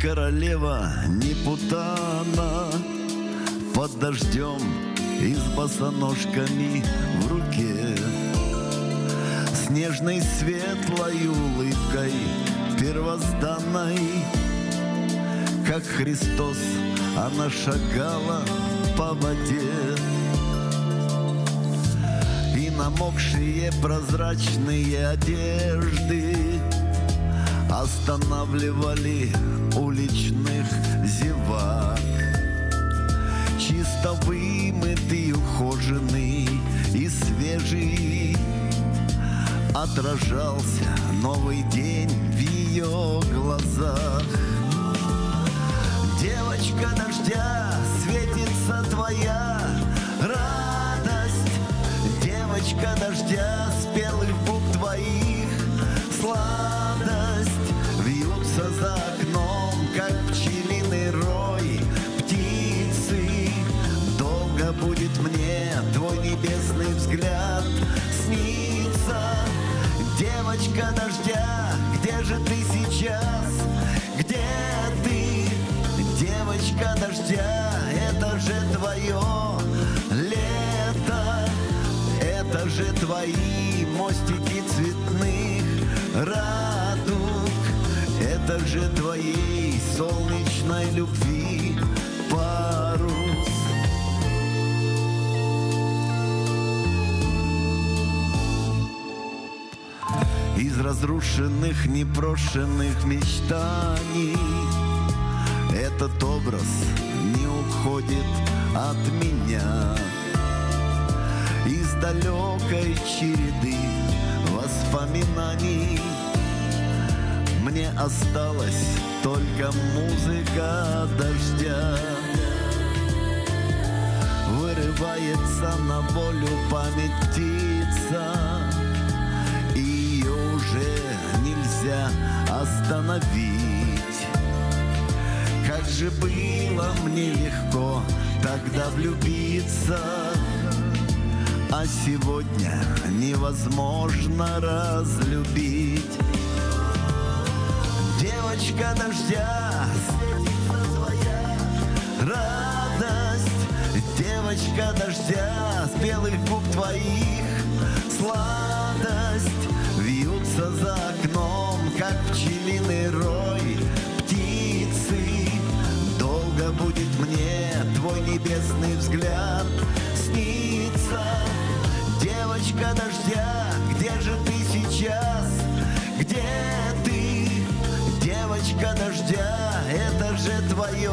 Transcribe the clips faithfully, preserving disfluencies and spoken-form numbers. королева, ни путана, под дождем и с босоножками в руке, с нежной светлой улыбкой первозданной, как Христос, она шагала по воде. И намокшие прозрачные одежды останавливали уличных зевак. Чисто вымытый, ухоженный и свежий отражался новый день в ее глазах. Девочка дождя, светится твоя радость, девочка дождя, спелых губ твоих сладость. Вьются за окном, как пчелиный рой, птицы. Долго будет мне твой небесный взгляд снится. Девочка дождя, где же ты сейчас? Где ты? Девочка дождя, это же твое лето, это же твои мостики цветных радуг, это же твоей солнечной любви парус. Из разрушенных, непрошенных мечтаний этот образ не уходит от меня. Из далекой череды воспоминаний мне осталась только музыка дождя. Вырывается на волю память птица, и ее уже нельзя остановить. Как же было мне легко тогда влюбиться, а сегодня невозможно разлюбить. Девочка дождя, светится твоя радость, девочка дождя, с белых губ твоих сладость. Вьются за окном, как пчелиный рой, птицы. Долго будет мне твой небесный взгляд снится. Девочка дождя, где же ты сейчас? Где ты? Девочка дождя, это же твое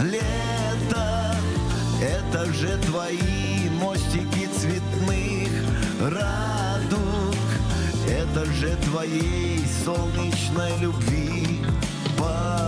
лето, это же твои мостики цветных радуг, это же твоей солнечной любви пара.